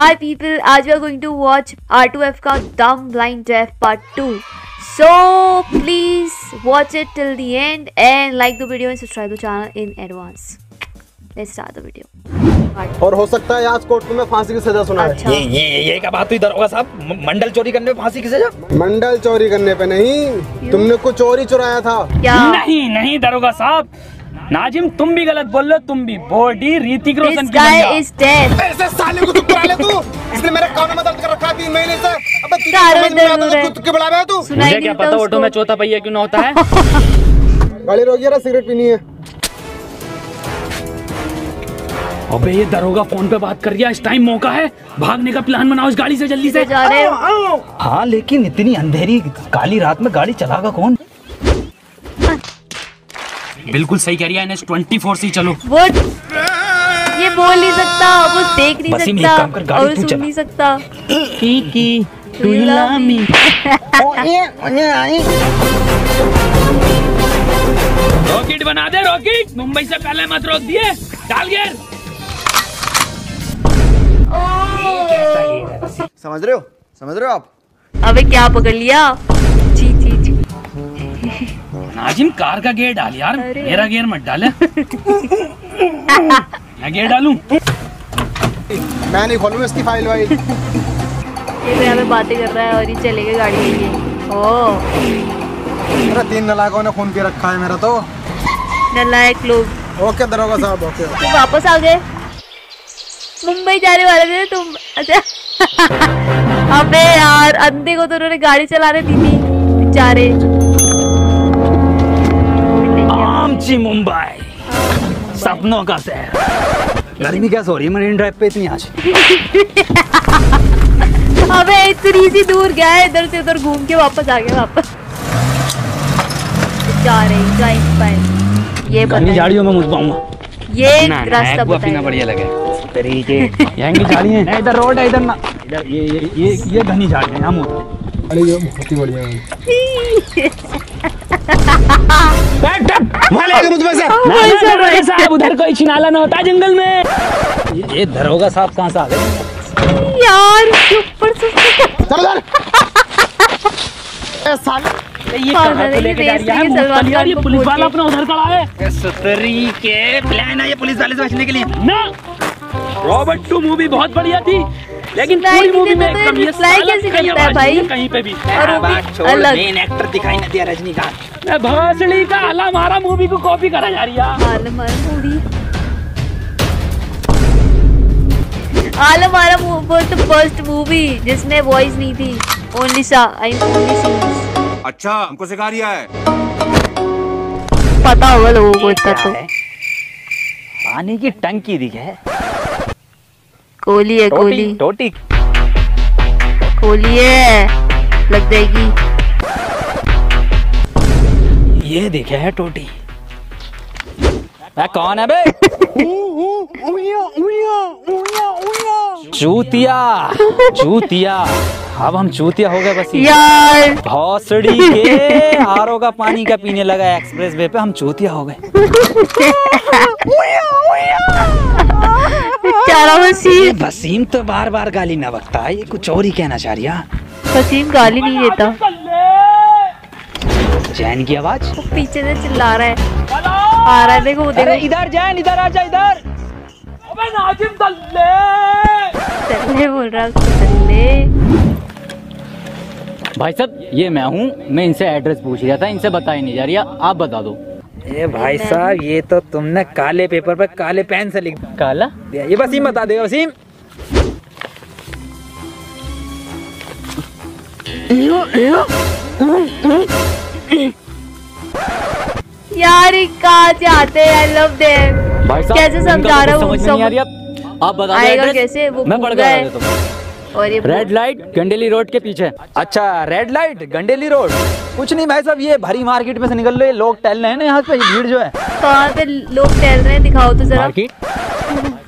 Hi people, आज we are going to watch R2F का Dumb Blind Deaf part 2. So please watch it till the end and like the video and subscribe the channel in advance. Let's start the video. और हो सकता है आज court में फांसी की सजा सुनाए। अच्छा। ये क्या बात हुई दरोगा साहब, मंडल चोरी करने पे फांसी की सजा? मंडल चोरी करने पे नहीं, तुमने कुछ चोरी चुराया था क्या? नहीं दरोगा साहब, नाजिम तुम भी गलत बोल रहे हो, तुम भी बॉडी रीतिक रोशन की ऐसे साले को तू इसने मेरे कान में दर्द कर रखा है 3 महीने से। अबे तू मुझे क्या पता ऑटो में चौथा पहिया क्यों ना होता है। गाड़ी रोक यार, सिगरेट पीनी है। अबे ये दरोगा फोन पे बात कर रहा है, इस टाइम मौका है, भागने का प्लान बनाओ इस गाड़ी से जल्दी से। हाँ लेकिन इतनी अंधेरी काली रात में गाड़ी चलाएगा कौन? बिल्कुल सही कह रही है, NH 24 से चलो। What? ये बोल नहीं सकता, वो देख नहीं सकता और सुन नहीं सकता। की Do you love me? Rocket बना दे, रॉकेट मुंबई से पहले मत रोक दिए, डाल गियर। समझ रहे हो आप? अबे क्या पकड़ लिया? नाजिम कार का गेयर डाल यार, मेरा गेयर मत डाले। मैं गेयर डालूं? मैं नहीं खोलूं इसकी फाइल वाइल। ये हमें बातें कर रहा है और ये चलेगा गाड़ी के लिए। ओह, अरे 3 नलायकों ने खून पी रखा है मेरा तो। नलायक लोग। ओके दरोगा साहब, ओके। तुम वापस आ गए, मुंबई जाने वाले थे तुम। अच्छा। अबे यार अंधे को तो उन्होंने गाड़ी चला रहे दी थी बेचारे। जी मुंबई सपनों का शहर। गर्मी क्या सो रही है मरीन ड्राइव पे इतनी आज? अबे इतनी सी दूर गया है, इधर से उधर घूम के वापस आ गया। वापस जा रही ये झाड़ियों में मुझ पाऊंगा, ये रास्ता बताना बढ़िया लगे तरीके। यहाँ की झाड़ियाँ हैं, इधर रोड है, इधर ना इधर ये घनी झाड़ियाँ यहाँ बढ़िया। साहब उधर कोई छिनाला ना होता जंगल में। ये दरोगा साहब कहाँ से आ गए यार? ऊपर से ये पुलिस वाला अपना उधर खड़ा है। सतरी के प्लान है ये पुलिस वाले से बचने के लिए ना। रॉबर्ट 2 मूवी बहुत बढ़िया थी, लेकिन पूरी मूवी में कहीं पे भी मेन एक्टर दिखाई नहीं दिया। रजनीकांत भाषणी का आला मारा मूवी को कॉपी करा जा रही है। Alam Ara movie first movie जिसमें वॉइस नहीं थी, ओनली सा ओनली सीन्स। अच्छा हमको सिखा रिया है, पता होगा लोगों को इसका। तो पानी की टंकी दिखे, कोली है, कोली टोटी कोली है लग जाएगी। ये देखा है टोटी कौन है बे? चूतिया। अब हम चूतिया हो गए बस यार। भौसड़ी के आरो का पानी का पीने लगा एक्सप्रेस वे पे, हम चूतिया हो गए। वसीम तो बार बार गाली ना बकता है, ये कुछ और ही कहना चाह रही है। वसीम गाली नहीं देता। जैन की आवाज तो पीछे से चिल्ला रहा है, आ रहा है देखो। अरे इधर जैन, इधर आ जा इधर। अबे नाजिम दल्ले बोल रहा है दल्ले। भाई साहब ये मैं हूँ, मैं इनसे एड्रेस पूछ रहा था, इनसे बताई नहीं जा रही, आप बता दो। ये भाई साहब ये तो तुमने काले पेपर पर काले पेन से लिख काला दिया। ये वसीम बता दे। वसीम यार कहाँ से आते हैं? I love them. कैसे समझा रहा हूँ, समझ नहीं आ रही। आप बता दो कैसे वो मैं पढ़ गया। रेड लाइट गंडेली रोड के पीछे। अच्छा रेड लाइट गंडेली रोड। कुछ नहीं भाई साहब, ये भरी मार्केट में से निकल रहे लोग टहल रहे हैं ना, यहाँ पे भीड़ जो है। कहाँ पे लोग टहल रहे हैं दिखाओ तो जरा। मार्केट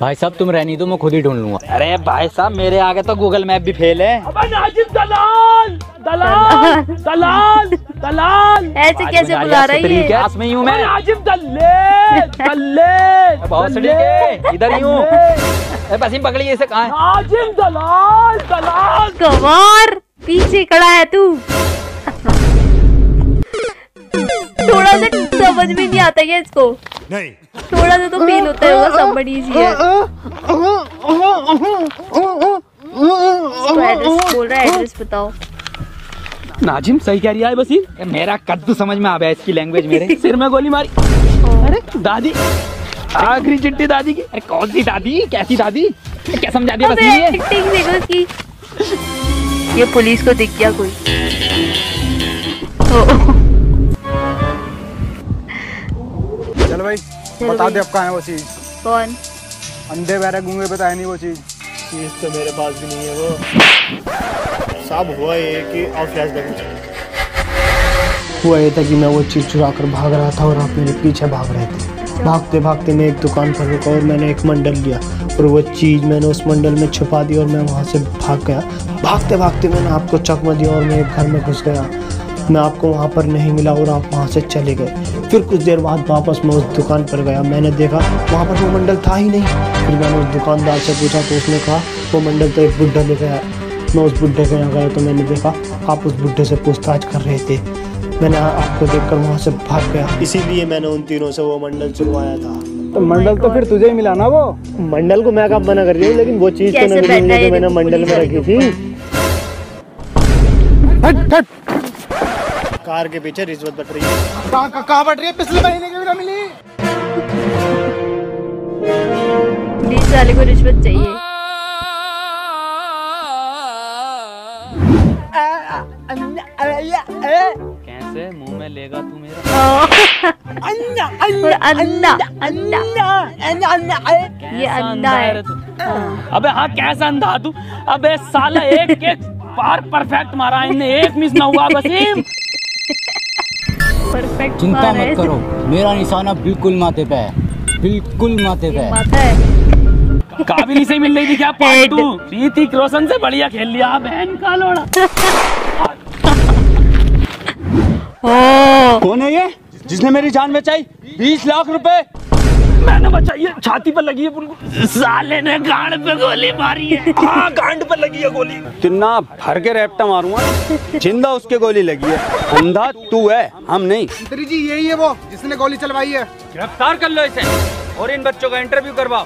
भाई साहब तुम रहनी दो मैं खुद ही ढूंढ लूंगा। अरे भाई साहब मेरे आगे तो गूगल मैप भी फेल है। अबे नाजिम दलाल दलाल दलाल दलाल ऐसे कैसे बुला रही है? क्लास में ही हूँ मैं। नाजिम दल्ले दल्ले भौसड़ी के इधर ही हूँ। वसीम पकड़िए इसे। कहाँ है नाजिम दलाल दलाल? गवार पीछे खड़ा है तू। थोड़ा सा समझ में नहीं आता क्या इसको? नहीं थोड़ा सा तो फील होता है somebody is here। एड्रेस बोल रहा है, एड्रेस बताओ। नाजिम सही कह रही है वसीम। मेरा कद्दू समझ में आ गया इसकी लैंग्वेज। मेरे सिर में गोली मारी। अरे दादी आखिरी चिट्ठी दादी की। अरे कौन सी दादी? कैसी दादी? क्या समझा दिया वसीम ने? ये पुलिस को दिख गया कोई। चल भाई बता दे अब कहाँ है वो चीज। कौन? अंधे वगैरह गूंगे बताया नहीं वो चीज तो मेरे पास भी नहीं है। वो साहब हुआ ये कि हुआ ये था कि मैं वो चीज चुरा कर भाग रहा था और आप मेरे पीछे भाग रहे थे। भागते भागते मैं एक दुकान पर रुका और मैंने एक मंडल लिया और वो चीज़ मैंने उस मंडल में छुपा दी और मैं वहाँ से भाग गया। भागते भागते मैंने आपको चकमा दिया और मैं घर में घुस गया। मैं आपको वहाँ पर नहीं मिला और आप वहाँ से चले गए। फिर कुछ देर बाद वापस मैं उस दुकान पर गया। मैंने देखा वहाँ पर वो मंडल था ही नहीं। फिर मैंने उस दुकानदार से पूछा तो उसने कहा वो मंडल तो एक बुढ़ा ले गया। मैं उस बुढ़े के यहाँ गया तो मैंने देखा आप उस बुढ़े से पूछताछ कर रहे थे। मैंने आपको देखकर वहाँ से भाग गया। इसीलिए मैंने उन तीनों से वो मंडल चुरवाया था। तो मंडल तो फिर तुझे ही मिला ना? वो मंडल को मैं कब मना कर रही हूँ लेकिन वो चीज़ तो मैंने मंडल में रखी थी। कार के पीछे रिश्वत बट रही है। कहाँ बट रही है? पिछले महीने की भी ना मिली। पुलिस वाले को रिश्वत चाहिए। कैसे मुंह में लेगा तू मेरा? अन्ना अन्ना अन्ना अन्ना ये अंधा है। अबे हाँ कैसा अंधा तू? अबे साला एक बार परफेक्ट मारा इनने, एक मिस ना हुआ वसीम। परफेक्ट। चिंता मत करो मेरा निशाना बिल्कुल माथे पे है, बिल्कुल माथे पे है। काबिल से मिल रही थी क्या पार्ट 2? रीतिक रोशन से बढ़िया खेल लिया बहन का लोड़ा। कौन है ये जिसने मेरी जान बचाई? 20 लाख रुपए मैंने बचाई है। छाती पर लगी है उनको। साले ने गांड पे गोली मारी है। हाँ गांड पर लगी है गोली। कितना भर के रैप्टा मारूंगा। जिंदा उसके गोली लगी है। अंधा तू है हम नहीं। मंत्री जी यही है वो जिसने गोली चलवाई है। गिरफ्तार कर लो इसे और इन बच्चों का इंटरव्यू करवाओ।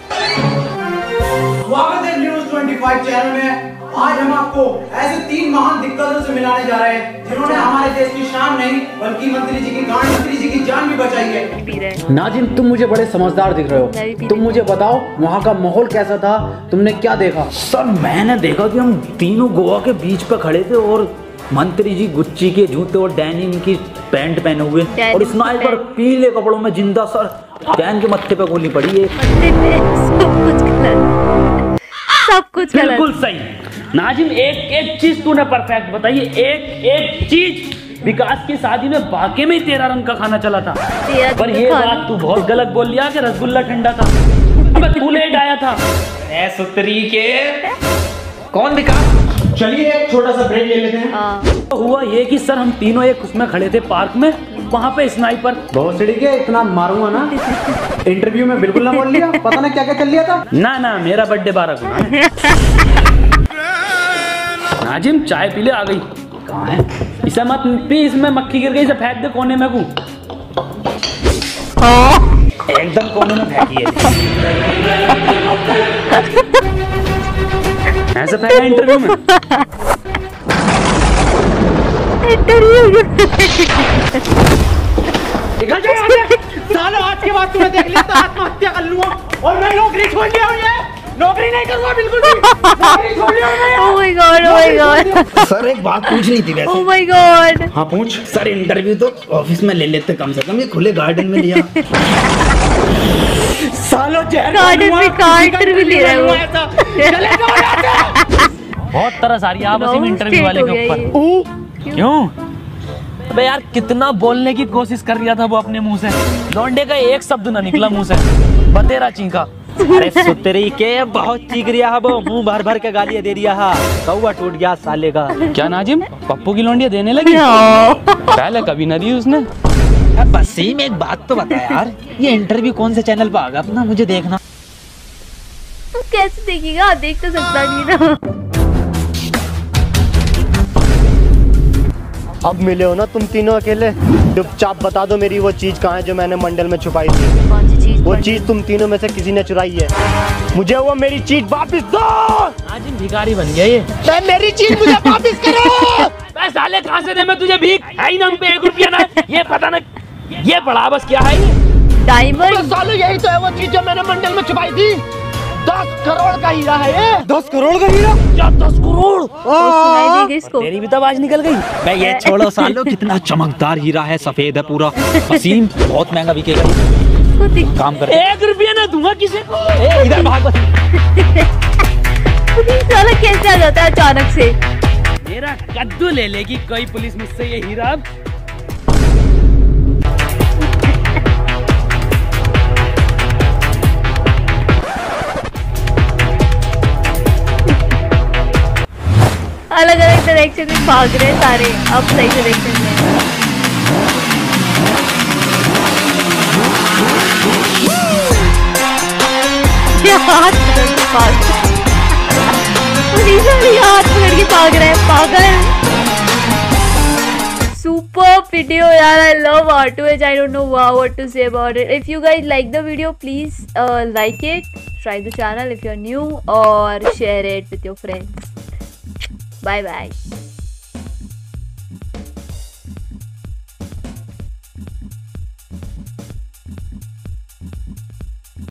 स्वागत है न्यूज़ 25 चैनल में। आज हम आपको ऐसे 3 महान दिग्गजों से मिलाने जा रहे हैं जिन्होंने हमारे देश की शान नहीं बल्कि मंत्री जी की गांड, मंत्री जी की जान भी बचाई है। नाजिम तुम मुझे बड़े समझदार दिख रहे हो। तुम मुझे बताओ वहाँ का माहौल कैसा था? तुमने क्या देखा? सर मैंने देखा कि हम तीनों गोवा के बीच पर खड़े थे और मंत्री जी गुच्ची के जूते और डेनिम की पैंट पहने हुए और स्नाइपर पीले कपड़ों में जिंदा सर जैन के मत्थे पे गोली पड़ी है। कुछ बिल्कुल सही नाजिम। एक चीज तूने परफेक्ट बताई। एक चीज विकास की शादी में वाकई में 13 रंग का खाना चला था। पर ये बात तू बहुत गलत बोल लिया कि रसगुल्ला ठंडा था। बुलेट आया था सुतरी के कौन विकास। चलिए एक छोटा सा ब्रेक ले लेते हैं। तो हुआ ये कि सर हम तीनों एक उसमें खड़े थे पार्क में। वहाँ पे स्नाइपर भौसड़ी के इतना मारूंगा ना। इंटरव्यू में बिल्कुल ना बोल लिया। पता ना क्या क्या चल लिया था। ना ना मेरा बर्थडे 12 को। नाजिम चाय पी ले। आ गई। कहाँ है? इसे मत पी इसमें मक्खी गिर गई। इसे फेंक दे कोने में। एकदम कोने में फेंकी है। ऐसे फेंका इंटरव्यू में। सालों आज के बाद तुम्हें देख लिया तो आत्महत्या कर लूंगा और मैं नौकरी छोड़ दिया हूं। ये नौकरी नहीं करूंगा बिल्कुल भी। नौकरी छोड़ दिया मैंने। Oh my god oh my god. Sir एक बात पूछनी थी वैसे। Oh my god. हाँ पूछ। सर इंटरव्यू तो ऑफिस में ले लेते कम से कम। ये खुले गार्डन में लिया। सालों गार्डन में कार्टर भी ले रहा है। बहुत तरस आ रही है वसीम इंटरव्यू वाले के ऊपर। क्यों? अबे यार कितना बोलने की कोशिश कर रहा था वो अपने मुंह से। लौंडे का एक शब्द ना निकला मुंह से। बतेरा चींका। अरे सुतरी के बहुत चीख रिया है, वो मुंह भर भर के गालियाँ दे रिया है। कौवा टूट गया साले का। क्या नाजिम पप्पू की लौंडिया देने लगी? पहले कभी ना दी उसने। वसीम एक बात तो बता यार, ये इंटरव्यू कौन से चैनल पर आगा अपना, मुझे देखना। कैसे देखेगा, देख तो सकता नहीं ना। अब मिले हो ना तुम तीनों अकेले, चुपचाप बता दो मेरी वो चीज कहाँ है जो मैंने मंडल में छुपाई थी। कौन सी चीज? वो चीज तुम तीनों में से किसी ने चुराई है। मुझे वो मेरी चीज वापस दो। आज भिखारी बन गया ये। मेरी चीज मुझे वापस करो। मैं साले कहाँ से दे मैं तुझे भीख, है ही ना हम पे 1 रुपया ना। ये पता ना ये बड़ा बस क्या है ये डायमंड? तो साले यही तो है वो चीज जो मैंने मंडल में छुपाई थी। 10 करोड़ का हीरा है ये। 10 करोड़ का हीरा? क्या 10 करोड़? तेरी भी तो आवाज निकल गई। मैं ये छोड़ो सालों, कितना चमकदार हीरा है, सफेद है पूरा। वसीम बहुत महंगा बिकेगा। काम कर, 1 रुपया ना दूंगा किसी को। इधर भाग। साला कैसे आ जाता है अचानक से। मेरा कद्दू ले लेगी कोई पुलिस मुझसे ये हीरा। अलग अलग डायरेक्शन में भाग रहे सारे। अब सही डायरेक्शन में ये हाथ पकड़ के भाग, पुलिस वाले हाथ पकड़ के भाग रहे हैं, पागल। सुपर वीडियो यार, I love R2F, I don't know what to say about it. If you guys like the video please like it, subscribe the channel if you are new और share it with your friends. Bye bye.